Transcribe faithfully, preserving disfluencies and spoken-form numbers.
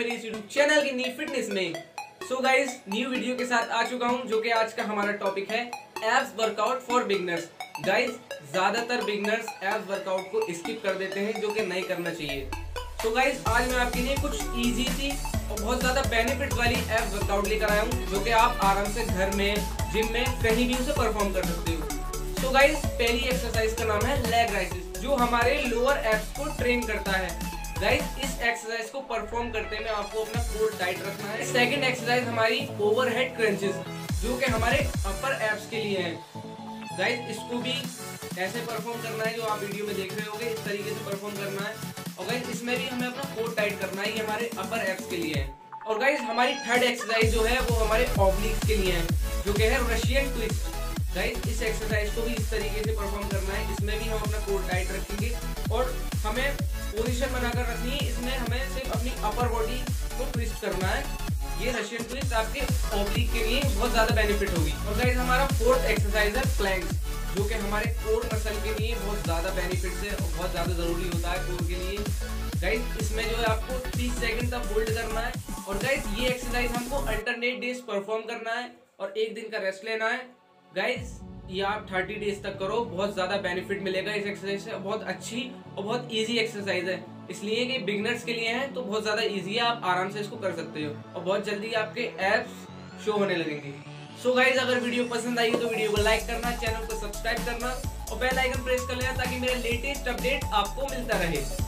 मेरे इस YouTube channel गिन्नी fitness में। सो गाइज न्यू वीडियो के साथ आ चुका हूँ, जो कि आज का हमारा टॉपिक है abs workout for beginners. Guys ज्यादातर बिगनर्स एब्स वर्कआउट को स्किप कर देते हैं, जो कि नहीं करना चाहिए। तो गाइज आज मैं आपके लिए कुछ ईजी सी और बहुत ज्यादा बेनिफिट वाली एब्स वर्कआउट लेकर आया हूँ, जो कि आप आराम से घर में, जिम में, कहीं भी उसे परफॉर्म कर सकते हो। तो गाइज पहली एक्सरसाइज का नाम है लेग राइजेस, जो हमारे लोअर एब्स को ट्रेन करता है। गाइज इस एक्सरसाइज को परफॉर्म करते में आपको अपना कोर टाइट रखना है। सेकंड एक्सरसाइज हमारी ओवरहेड क्रंचेस, जो कि हमारे अपर एब्स के लिए हैं। गाइज इसको भी ऐसे परफॉर्म करना है, जो आप वीडियो में देख रहे होंगे, इस तरीके से परफॉर्म करना है। और गाइज इसमें भी हमें अपना कोर टाइट करना है, ये हमारे अपर एब्स के लिए है। और गाइज हमारी थर्ड एक्सरसाइज जो है वो हमारे ऑब्लिक्स के लिए है, जो कि है रशियन ट्विस्ट। गाइज इस एक्सरसाइज को भी इस तरीके से परफॉर्म करना है, इसमें भी हम अपना कोर टाइट रखेंगे और हमें पोजीशन बनाकर रखनी है। इसमें हमें सिर्फ अपनी अपर बॉडी को ट्विस्ट करना है। ये रशियन ट्विस्ट आपके ऑब्लिक के लिए बहुत ज़्यादा बेनिफिट होगी। और गाइज हमारा फोर्थ एक्सरसाइज है प्लैंक्स, जो कि हमारे कोर मसल के लिए बहुत ज़्यादा बेनिफिट है और बहुत ज़्यादा ज़रूरी होता है कोर के लिए। गाइज इसमें जो है आपको तीस सेकेंड तक होल्ड करना है। और गाइज ये एक्सरसाइज हमको अल्टरनेट डेज परफॉर्म करना है और एक दिन का रेस्ट लेना है। गाइज ये आप थर्टी डेज तक करो, बहुत ज़्यादा बेनिफिट मिलेगा इस एक्सरसाइज से। बहुत अच्छी और बहुत इजी एक्सरसाइज है, इसलिए कि बिगनर्स के लिए है तो बहुत ज़्यादा इजी है। आप आराम से इसको कर सकते हो और बहुत जल्दी आपके एब्स शो होने लगेंगे। सो गाइज अगर वीडियो पसंद आई है तो वीडियो को लाइक करना, चैनल को सब्सक्राइब करना और बेल आइकन प्रेस कर लेना, ताकि मेरा लेटेस्ट अपडेट आपको मिलता रहे।